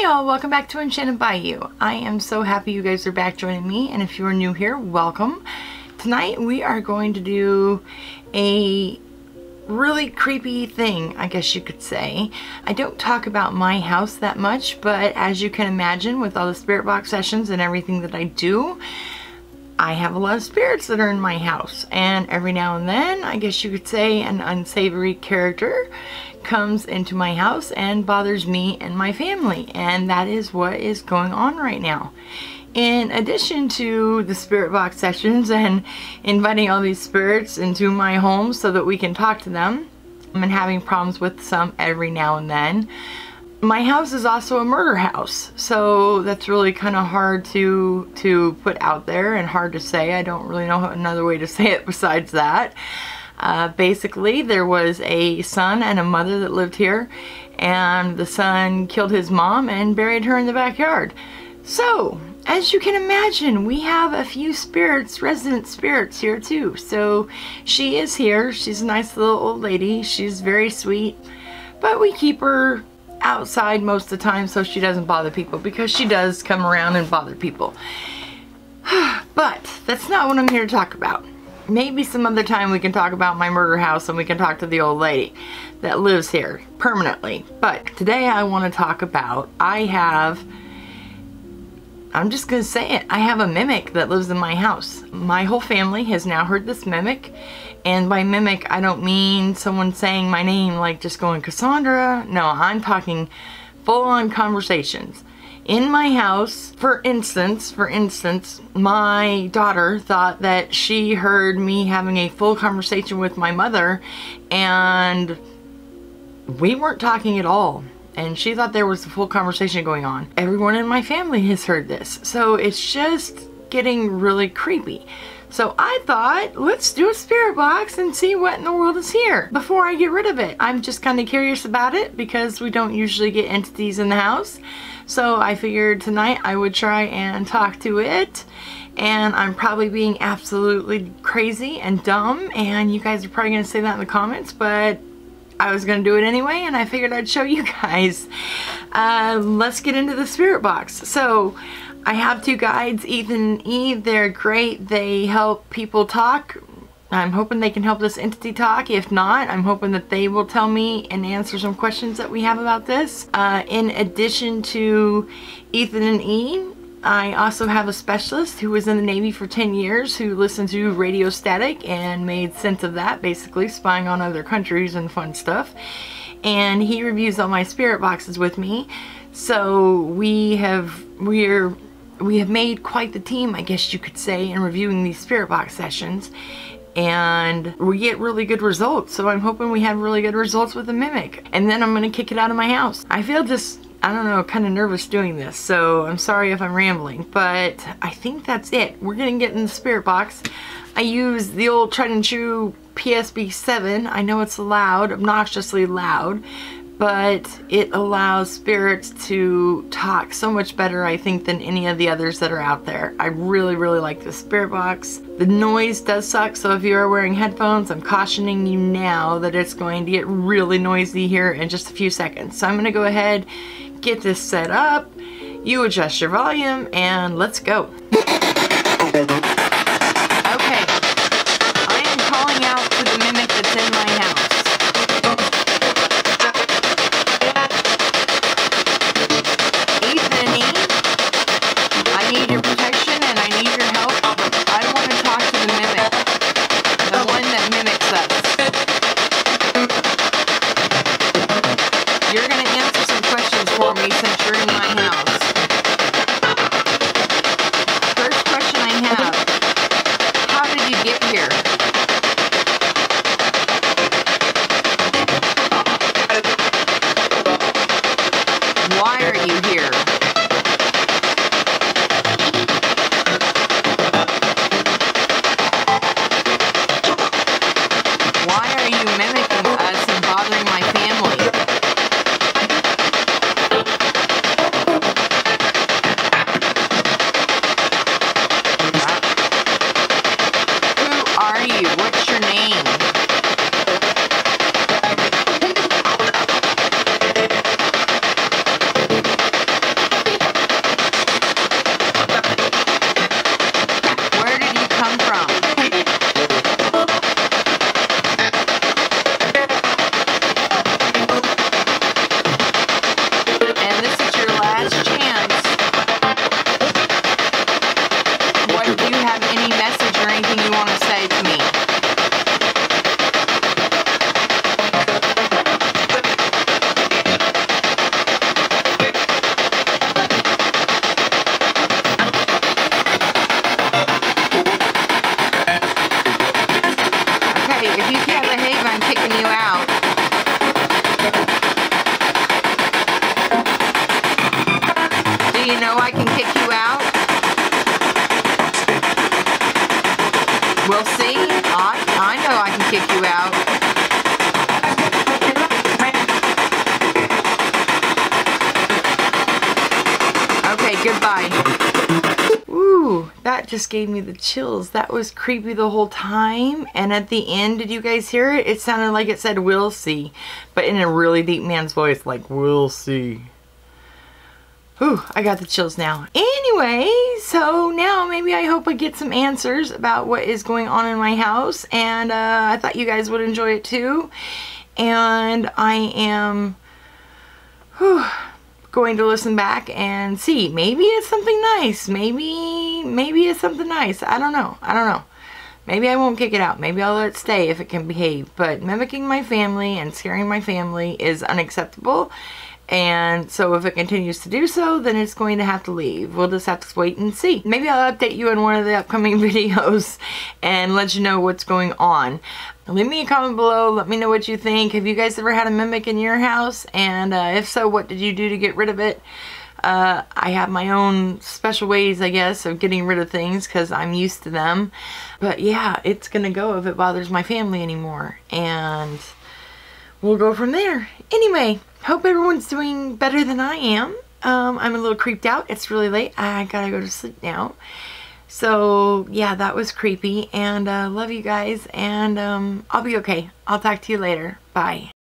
Hey all, welcome back to Enchanted Bayou. I am so happy you guys are back joining me, and if you are new here, welcome. Tonight we are going to do a really creepy thing, I guess you could say. I don't talk about my house that much, but as you can imagine, with all the spirit box sessions and everything that I do, I have a lot of spirits that are in my house, and every now and then, I guess you could say, an unsavory character comes into my house and bothers me and my family, and that is what is going on right now. In addition to the spirit box sessions and inviting all these spirits into my home so that we can talk to them, and having problems with some every now and then, my house is also a murder house, so that's really kind of hard to put out there and hard to say. I don't really know another way to say it besides that. Basically, there was a son and a mother that lived here, and the son killed his mom and buried her in the backyard. So, as you can imagine, we have a few spirits, resident spirits here too. So, she is here. She's a nice little old lady. She's very sweet, but we keep her outside most of the time so she doesn't bother people, because she does come around and bother people. But that's not what I'm here to talk about. Maybe some other time we can talk about my murder house and we can talk to the old lady that lives here permanently. But today I want to talk about, I'm just gonna say it, I have a mimic that lives in my house. My whole family has now heard this mimic. And by mimic, I don't mean someone saying my name, like just going, Cassandra. No, I'm talking full-on conversations. In my house, for instance, my daughter thought that she heard me having a full conversation with my mother, and we weren't talking at all. And she thought there was a full conversation going on. Everyone in my family has heard this. So it's just getting really creepy. So I thought, let's do a spirit box and see what in the world is here before I get rid of it. I'm just kind of curious about it because we don't usually get entities in the house. So I figured tonight I would try and talk to it. And I'm probably being absolutely crazy and dumb. And you guys are probably going to say that in the comments, but I was going to do it anyway, and I figured I'd show you guys. Let's get into the spirit box. So I have two guides, Ethan and Eve. They're great. They help people talk. I'm hoping they can help this entity talk. If not, I'm hoping that they will tell me and answer some questions that we have about this. In addition to Ethan and Eve, I also have a specialist who was in the Navy for 10 years who listened to radio static and made sense of that, basically spying on other countries and fun stuff. And he reviews all my spirit boxes with me. So we have made quite the team, I guess you could say, in reviewing these spirit box sessions. And we get really good results. So I'm hoping we have really good results with the mimic. And then I'm going to kick it out of my house. I feel just, I don't know, kind of nervous doing this, so I'm sorry if I'm rambling, but I think that's it. We're gonna get in the spirit box. I use the old tried and true psb7. I know it's loud, obnoxiously loud, but it allows spirits to talk so much better, I think, than any of the others that are out there. I really like the spirit box. The noise does suck, so if you are wearing headphones, I'm cautioning you now that it's going to get really noisy here in just a few seconds. So I'm gonna go ahead, get this set up, you adjust your volume, and let's go. Okay, I am calling out to the mimic that's in my house. Ethan, I need your protection and I need your help. I want to talk to the mimic, the one that mimics us. You're going to answer some questions for me since you're in my house. I can kick you out? Well, see, I know I can kick you out. Okay, goodbye. Ooh, that just gave me the chills. That was creepy the whole time. And at the end, did you guys hear it? It sounded like it said, "We'll see," but in a really deep man's voice, like, "We'll see." Ooh, I got the chills now. Anyway, so now maybe I hope I get some answers about what is going on in my house. And I thought you guys would enjoy it too. And I am going to listen back and see. Maybe it's something nice. Maybe it's something nice. I don't know. I don't know. Maybe I won't kick it out. Maybe I'll let it stay if it can behave. But mimicking my family and scaring my family is unacceptable. And so if it continues to do so, then it's going to have to leave. We'll just have to wait and see. Maybe I'll update you in one of the upcoming videos and let you know what's going on. Leave me a comment below. Let me know what you think. Have you guys ever had a mimic in your house? And if so, what did you do to get rid of it? I have my own special ways, I guess, of getting rid of things because I'm used to them. But yeah, it's going to go if it bothers my family anymore. And we'll go from there. Anyway. Hope everyone's doing better than I am. I'm a little creeped out. It's really late. I gotta go to sleep now. So yeah, that was creepy. And love you guys. And I'll be okay. I'll talk to you later. Bye.